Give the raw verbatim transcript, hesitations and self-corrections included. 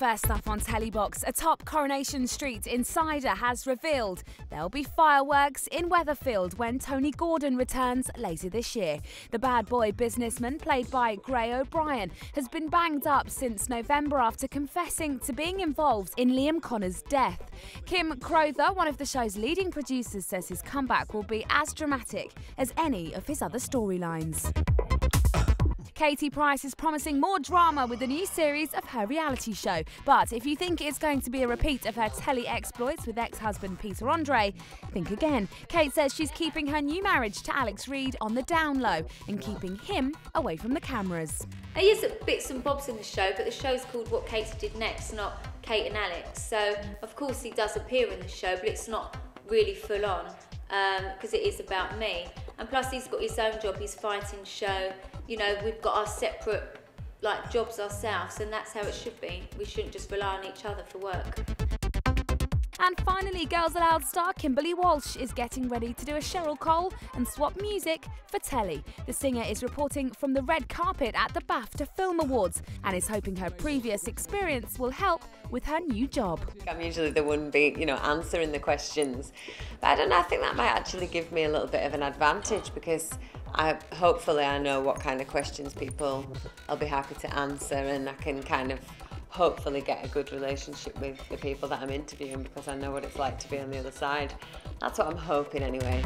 First up on TellyBox, a top Coronation Street insider has revealed there'll be fireworks in Weatherfield when Tony Gordon returns later this year. The bad boy businessman, played by Gray O'Brien, has been banged up since November after confessing to being involved in Liam Connor's death. Kim Crowther, one of the show's leading producers, says his comeback will be as dramatic as any of his other storylines. Katie Price is promising more drama with the new series of her reality show. But if you think it's going to be a repeat of her telly exploits with ex-husband Peter Andre, think again. Kate says she's keeping her new marriage to Alex Reid on the down low and keeping him away from the cameras. There is bits and bobs in the show, but the show's called What Katie Did Next, not Kate and Alex. So, of course, he does appear in the show, but it's not really full on, because um, it is about me. And plus, he's got his own job, his fighting show. You know, we've got our separate like jobs ourselves, and that's how it should be. We shouldn't just rely on each other for work. And finally, Girls Aloud star Kimberley Walsh is getting ready to do a Cheryl Cole and swap music for telly. The singer is reporting from the red carpet at the BAFTA Film Awards and is hoping her previous experience will help with her new job. I'm usually the one be, you know, answering the questions. But I don't know, I think that might actually give me a little bit of an advantage, because I, hopefully I know what kind of questions people will be happy to answer, and I can kind of hopefully get a good relationship with the people that I'm interviewing, because I know what it's like to be on the other side. That's what I'm hoping anyway.